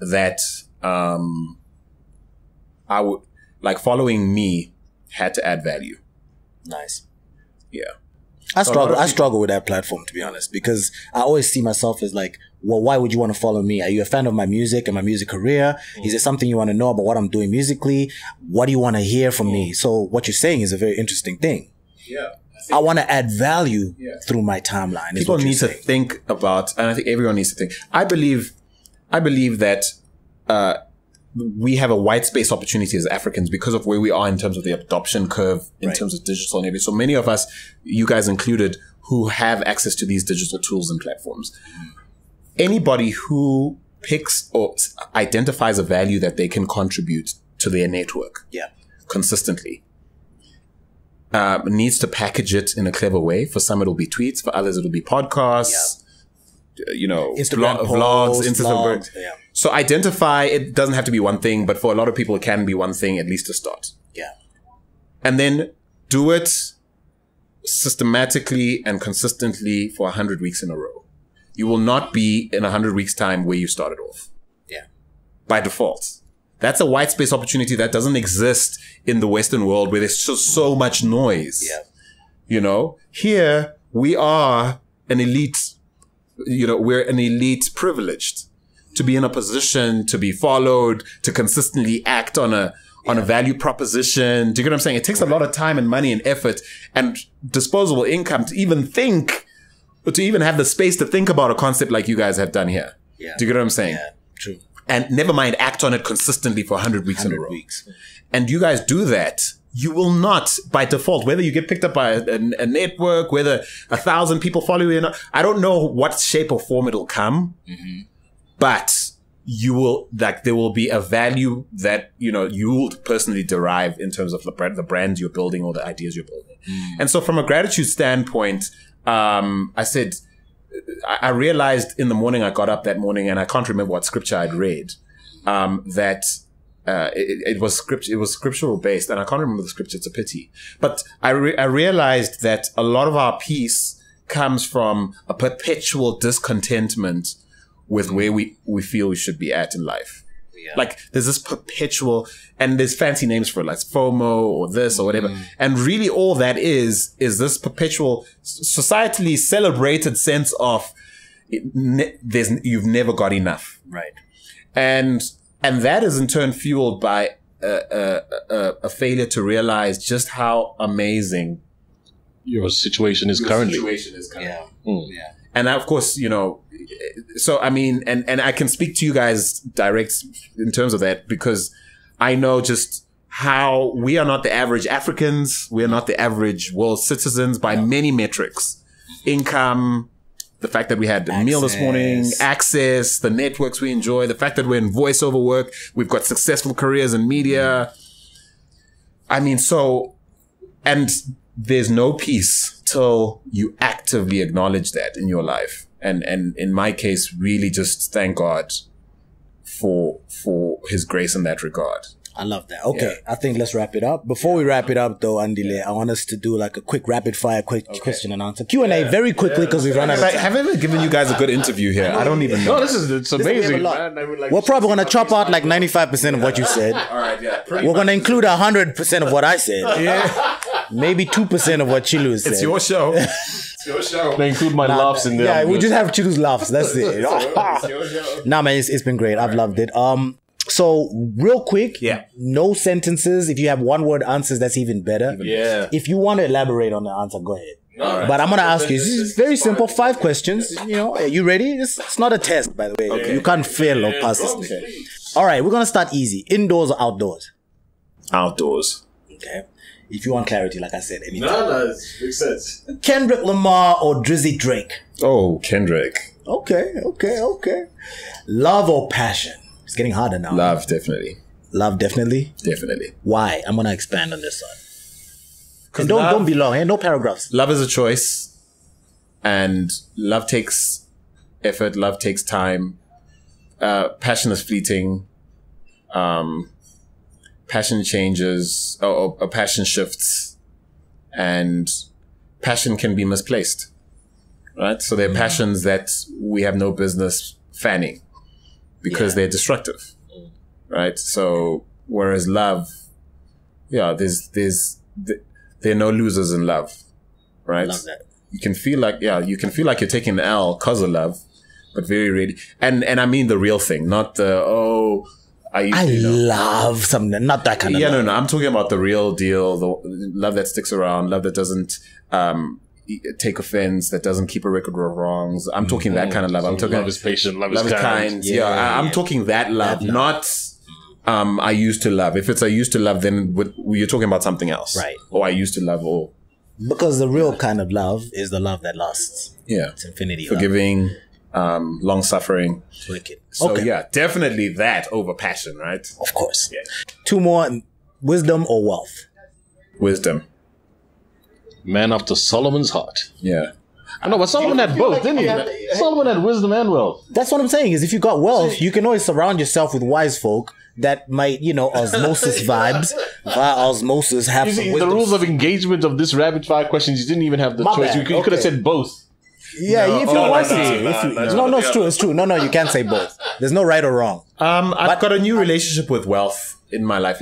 that I would, like, following me had to add value. Nice. Yeah. I struggle with that platform, to be honest, because I always see myself as like, well, why would you want to follow me? Are you a fan of my music and my music career? Mm. Is there something you want to know about what I'm doing musically? What do you want to hear from me? So what you're saying is a very interesting thing. Yeah. I want to add value through my timeline. People need to think about, and I think everyone needs to think. I believe that we have a white space opportunity as Africans because of where we are in terms of the adoption curve, in terms of digital and everything. So many of us, you guys included, who have access to these digital tools and platforms. Anybody who picks or identifies a value that they can contribute to their network consistently needs to package it in a clever way. For some, it'll be tweets. For others, it'll be podcasts. Yeah. You know, Instagram vlogs. Yeah. So identify, it doesn't have to be one thing, but for a lot of people, it can be one thing, at least to start. Yeah. And then do it systematically and consistently for 100 weeks in a row. You will not be in 100 weeks' time where you started off. Yeah. By default. That's a white space opportunity that doesn't exist in the Western world where there's just so much noise. Yeah. You know, here we are an elite. You know, we're an elite privileged to be in a position to be followed, to consistently act on a value proposition. Do you get what I'm saying? It takes a lot of time and money and effort and disposable income to even think, or to even have the space to think about a concept like you guys have done here. Yeah. Do you get what I'm saying? Yeah, true. And never mind, act on it consistently for 100 weeks in a row. And you guys do that. You will not, by default, whether you get picked up by a network, whether 1,000 people follow you or not, I don't know what shape or form it'll come, but you will, like, there will be a value that, you know, you'll personally derive in terms of the brands you're building or the ideas you're building. And so from a gratitude standpoint, I said, I realized in the morning, I got up that morning and I can't remember what scripture I'd read, that it was scriptural based, and I can't remember the scripture. It's a pity, but I realized that a lot of our peace comes from a perpetual discontentment with where we feel we should be at in life. Yeah. Like there's this perpetual, and there's fancy names for it, like FOMO or this or whatever. And really, all that is this perpetual, societally celebrated sense of you've never got enough, right? And that is in turn fueled by a failure to realize just how amazing your situation is currently. Yeah. Yeah. And I, of course, you know, so I mean, and I can speak to you guys direct in terms of that, because I know just how we are not the average Africans. We are not the average world citizens by many metrics. Income, the fact that we had a meal this morning, access, the networks we enjoy, the fact that we're in voiceover work, we've got successful careers in media. I mean, so, and there's no peace till you actively acknowledge that in your life. And in my case, really just thank God for his grace in that regard. I love that. Okay. Yeah. I think let's wrap it up. Before we wrap it up though, Andile, I want us to do like a quick rapid fire, question and answer. Q&A very quickly because we've run out of time. Have I ever given you guys a good interview here? I don't even know. No, it's amazing. We're probably going to chop out like 95% of what you said. All right, yeah. We're going to include 100% of what I said. Yeah. Maybe 2% of what Chilu said. It's your show. It's your show. They include my laughs in there. Yeah, we just have Chilu's laughs. That's it. It's your show. Nah, man, it's been great. I've loved it. So real quick, no sentences. If you have one-word answers, that's even better. Yeah. If you want to elaborate on the answer, go ahead. All right. But I'm going to ask you, this is very simple, 5 questions. You know, are you ready? It's not a test, by the way. Okay. You can't fail or pass this thing. Okay. All right, we're going to start easy. Indoors or outdoors? Outdoors. Okay. If you want clarity, like I said, anytime. No, it makes sense. Kendrick Lamar or Drizzy Drake? Oh, Kendrick. Okay. Love or passion? It's getting harder now. Love, definitely. Love, definitely? Definitely. Why? I'm going to expand on this one. And don't be long. No paragraphs. Love is a choice. And love takes effort. Love takes time. Passion is fleeting. Passion changes. Or passion shifts. And passion can be misplaced. Right? So there are passions that we have no business fanning, because they're destructive, right? So whereas love, there are no losers in love, right? Love that. You can feel like you're taking an L cause of love, but very rarely. And I mean the real thing, not the love something, not that kind of love. No, I'm talking about the real deal, the love that sticks around, love that doesn't take offense, that doesn't keep a record of wrongs. I'm talking that kind of love. I'm talking love is patient, love is kind. I'm talking that love, not I used to love. If it's I used to love, then you're talking about something else, right? Or I used to love, or because the real kind of love is the love that lasts. Yeah, it's infinity. Forgiving, long suffering. Wicked. So definitely that over passion, right? Of course. Yeah. 2 more: wisdom or wealth? Wisdom. Man after Solomon's heart. Yeah. I know, but Solomon had both, didn't he? Solomon had wisdom and wealth. That's what I'm saying, is if you got wealth, you can always surround yourself with wise folk that might, osmosis vibes. Via osmosis, have some wisdom. The rules of engagement of this rapid fire questions, you didn't even have the choice. You could have said both. Yeah, if you wanted to. No, it's true, it's true. No, you can't say both. There's no right or wrong. I've got a new relationship with wealth in my life.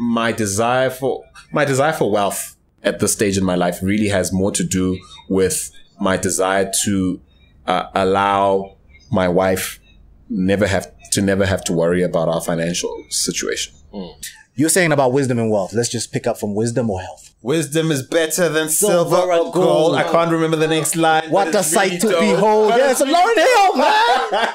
My desire for wealth at this stage in my life really has more to do with my desire to allow my wife never have to worry about our financial situation. You're saying about wisdom and wealth. Let's just pick up from wisdom or health. Wisdom is better than silver or gold. I can't remember the next line. What a sight to behold. It's a Lauryn Hill, man.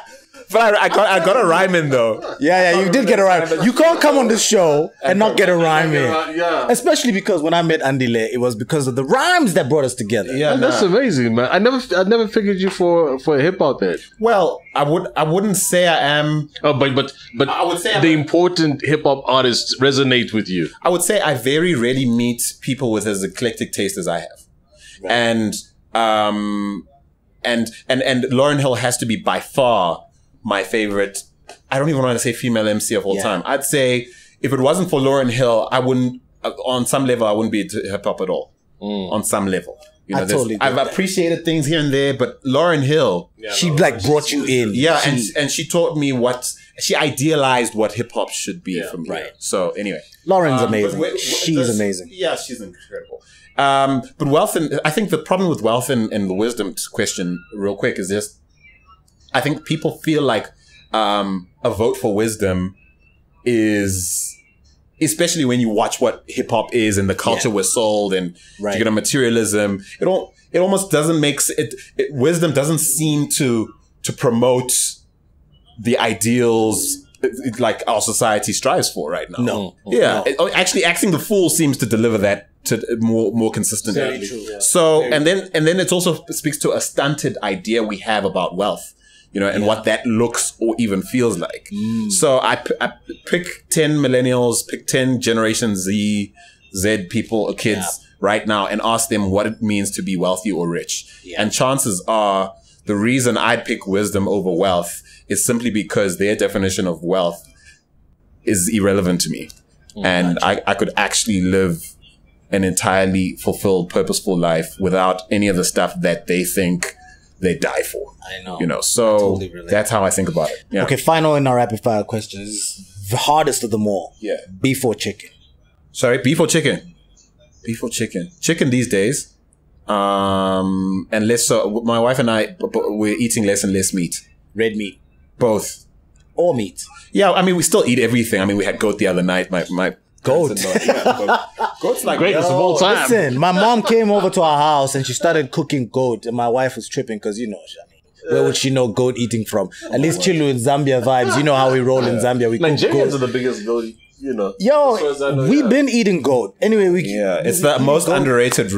But I got a rhyme in though. Yeah, you did get a rhyme. You can't come on this show and not get a rhyme in. Yeah. Especially because when I met Andile, it was because of the rhymes that brought us together. Yeah, that's amazing, man. I never figured you for a hip hop head. Well, I wouldn't say I am. Oh, but I would say the important hip hop artists resonate with you. I would say I very rarely meet people with as eclectic taste as I have, right. And Lauryn Hill has to be by far my favorite. I don't even want to say female MC of all time. I'd say if it wasn't for Lauryn Hill, I wouldn't, on some level, I wouldn't be into hip hop at all. On some level. I've appreciated things here and there, but Lauryn Hill, she brought you in. Yeah, and she taught me she idealized what hip hop should be from here. Right. So anyway. Lauren's amazing. She's amazing. Yeah, she's incredible. But wealth, and I think the problem with wealth and the wisdom question real quick is just, I think people feel like a vote for wisdom is, especially when you watch what hip hop is and the culture we're sold and you know, materialism. It almost doesn't make it. Wisdom doesn't seem to promote the ideals like our society strives for right now. No, actually, acting the fool seems to deliver that to more consistently. Very true, yeah. So and then it also speaks to a stunted idea we have about wealth. And what that looks or even feels like. So I pick 10 millennials, pick 10 Generation Z, Z people or kids right now and ask them what it means to be wealthy or rich. Yeah. And chances are the reason I'd pick wisdom over wealth is simply because their definition of wealth is irrelevant to me. Oh, and gotcha. I could actually live an entirely fulfilled, purposeful life without any of the stuff that they think they die for. I know. You know, so totally that's how I think about it. Yeah. Okay, final in our rapid fire questions. The hardest of them all. Yeah. Beef or chicken? Sorry, beef or chicken? Beef or chicken? Chicken these days. And less so. My wife and I, we're eating less and less meat. Red meat? Both. All meat? Yeah, I mean, we still eat everything. I mean, we had goat the other night. My goat. Goat's like greatest of all time. Listen, my mom came over to our house and she started cooking goat, and my wife was tripping because, you know, where would she know goat eating from? At least Chilu in Zambia vibes. You know how we roll in Zambia. We cook goat. Nigerians are the biggest goat, you know. Yo, we've been eating goat. Anyway, it's the most underrated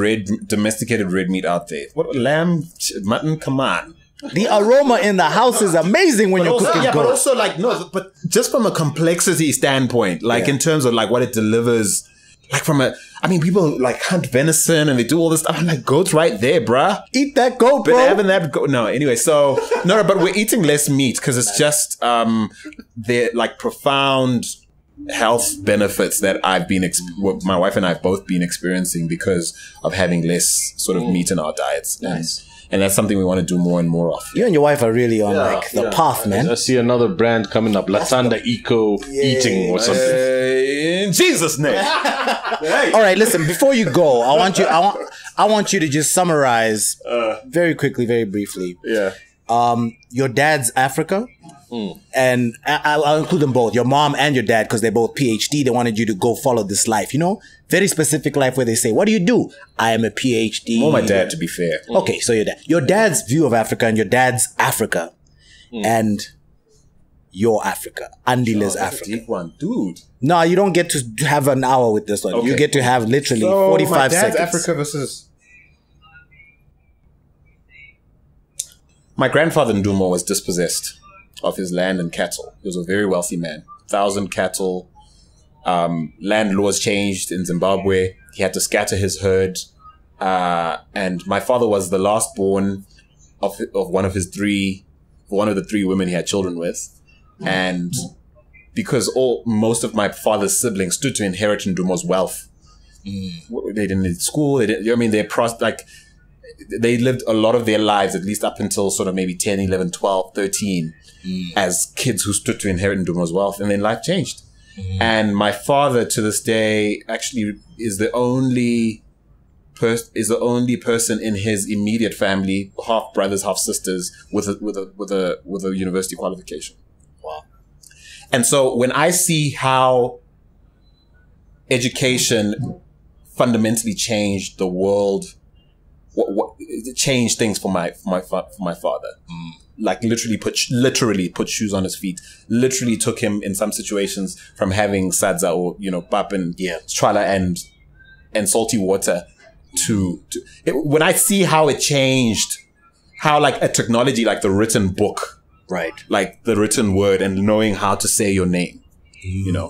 domesticated red meat out there. What, lamb, mutton, come on. The aroma in the house is amazing when you're cooking goat. But also, like, no, but just from a complexity standpoint, like in terms of like what it delivers, like from a, I mean, people like hunt venison and they do all this stuff. I'm like, goat's right there, bruh. Eat that goat, bro. But having that goat, no. Anyway, so no, but we're eating less meat because it's just the like profound health benefits that I've been, my wife and I have both been experiencing because of having less sort of meat in our diets. Nice. And that's something we want to do more and more of. You and your wife are really on like the path, man. I see another brand coming up, La Tanda Eco Eating or something. In Jesus' name. All right, listen. Before you go, I want you to just summarize very quickly, very briefly. Yeah. Your dad's Africa, and I'll include them both. Your mom and your dad, because they're both PhD. They wanted you to go follow this life, you know, very specific life where they say, "What do you do?" I am a PhD. Well, my dad, to be fair. Okay, so your dad's view of Africa and your dad's Africa, and your Africa, Andile's Africa. A deep one, dude. No, you don't get to have an hour with this one. Okay. You get to have literally 45 seconds. My dad's Africa versus. My grandfather Ndumo was dispossessed of his land and cattle. He was a very wealthy man. 1,000 cattle. Land laws changed in Zimbabwe. He had to scatter his herd. And my father was the last born of one of the three women he had children with. And because most of my father's siblings stood to inherit Ndumo's wealth. They didn't need school. They didn't, I mean, they lived a lot of their lives, at least up until sort of maybe 10, 11, 12, 13, as kids who stood to inherit Ndumo's wealth. And then life changed. And my father to this day actually is the only person in his immediate family, half brothers, half sisters, with a university qualification. Wow. And so when I see how education fundamentally changed the world, it changed things for my father. Like literally put shoes on his feet. Literally took him in some situations from having sadza or pap and strala and salty water to when I see how it changed, how like a technology like the written book, right? Like the written word and knowing how to say your name, and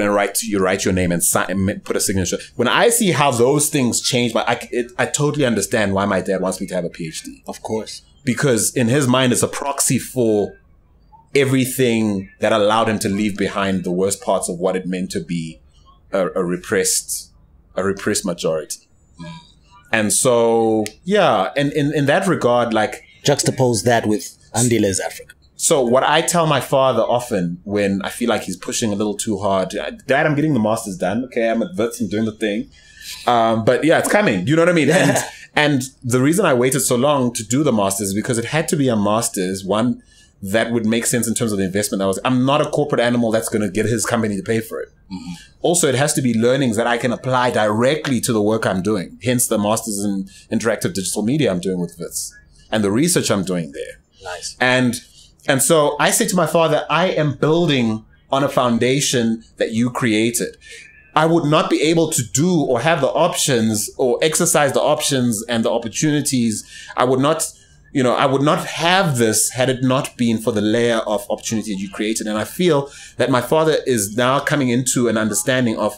then write your name and sign, put a signature. When I see how those things change, I totally understand why my dad wants me to have a PhD. Of course. Because in his mind, it's a proxy for everything that allowed him to leave behind the worst parts of what it meant to be a repressed majority. And so, yeah, and in that regard, like... Juxtapose that with Andile's Africa. So what I tell my father often when I feel like he's pushing a little too hard, Dad, I'm getting the master's done. Okay, I'm at Wits, I'm doing the thing. But yeah, it's coming. You know what I mean? And the reason I waited so long to do the master's is because it had to be a master's, one that would make sense in terms of the investment. I'm not a corporate animal that's going to get his company to pay for it. Also, it has to be learnings that I can apply directly to the work I'm doing. Hence the master's in interactive digital media I'm doing with Wits and the research I'm doing there. Nice. And so I say to my father, I am building on a foundation that you created. I would not be able to do or have the options or exercise the options and the opportunities. I would not have this had it not been for the layer of opportunity that you created. And I feel that my father is now coming into an understanding of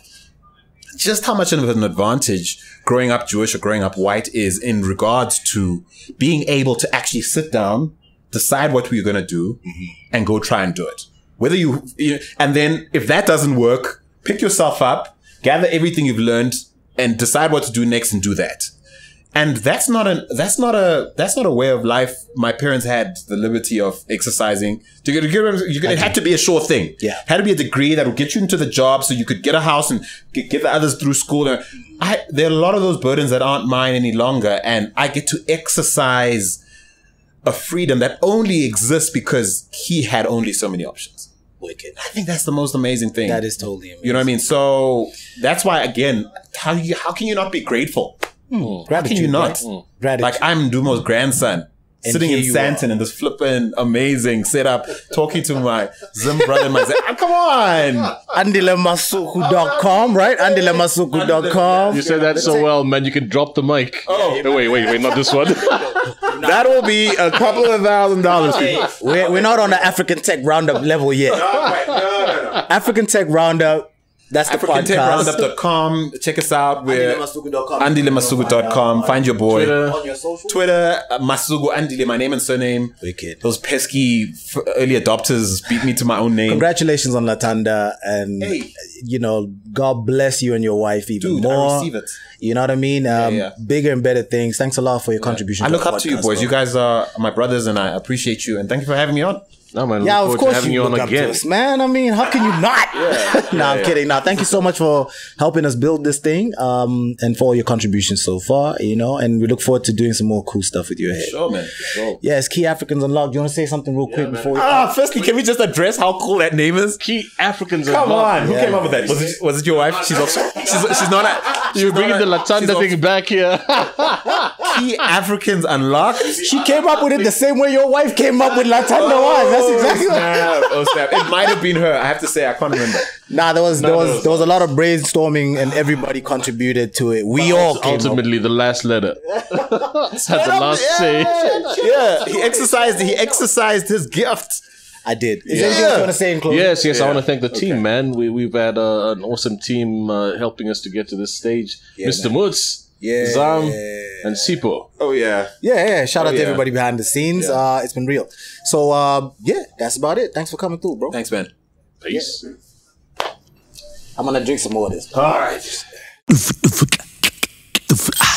just how much of an advantage growing up Jewish or growing up white is in regards to being able to actually sit down, decide what we're going to do, and go try and do it. Whether you know, and then if that doesn't work, pick yourself up, gather everything you've learned, and decide what to do next and do that. And that's not a way of life my parents had the liberty of exercising. It had to be a sure thing. Yeah. Had to be a degree that would get you into the job so you could get a house and get the others through school. There are a lot of those burdens that aren't mine any longer, and I get to exercise a freedom that only exists because he had only so many options. Wicked. I think that's the most amazing thing. That is totally amazing. You know what I mean? So that's why, again, how can you not be grateful? Gratitude, how can you not? Gratitude. Like, I'm Dumo's grandson, and sitting in Sandton in this flippin' amazing setup, talking to my Zim brother and my Zim. Come on! AndileMasuku.com, right? AndileMasuku.com. You said that so well, man. You can drop the mic. Oh, no, wait, not this one. That will be a couple of $1,000s. We're not on the African Tech Roundup level yet. No. African Tech Roundup. That's the podcast. AfricanTechRoundup.com. Check us out. We're AndileMasuku.com. Find your boy. Twitter. On your social? Twitter, Masuku Andile, my name and surname. Wicked. Those pesky early adopters beat me to my own name. Congratulations on La Tanda. And, you know, God bless you and your wife even more. I receive it. You know what I mean? Bigger and better things. Thanks a lot for your contribution. I look up to you, boys. Bro. You guys are my brothers and I appreciate you. And thank you for having me on. No, man, yeah, of course you look up to us, man. I mean, how can you not? I'm kidding. No, thank you so much for helping us build this thing and for all your contributions so far, you know, and we look forward to doing some more cool stuff with you ahead. Sure, man. Sure. Yes, Key Africans Unlocked. Do you want to say something real quick before we... Firstly, can we just address how cool that name is? Key Africans Unlocked. Come on. Who came up with that? Was it your wife? She's off. She's not at... You're bringing the La Tanda thing back here. Key Africans Unlocked? She came up with it the same way your wife came up with La Tanda was. That's exactly snap. It might have been her. I have to say, I can't remember. Nah, there was a lot of brainstorming and everybody contributed to it. We all came ultimately up. The last letter had the last say. Yeah, he exercised his gift. I did. Is anything you want to say in closing? Yes, I want to thank the team, man. We've had an awesome team helping us to get to this stage. Yeah, Mr. Moots. Yeah, Zam and Sipo. Shout out to everybody behind the scenes. It's been real. So that's about it. Thanks for coming through, bro. Thanks, man. Peace. I'm gonna drink some more of this. All right.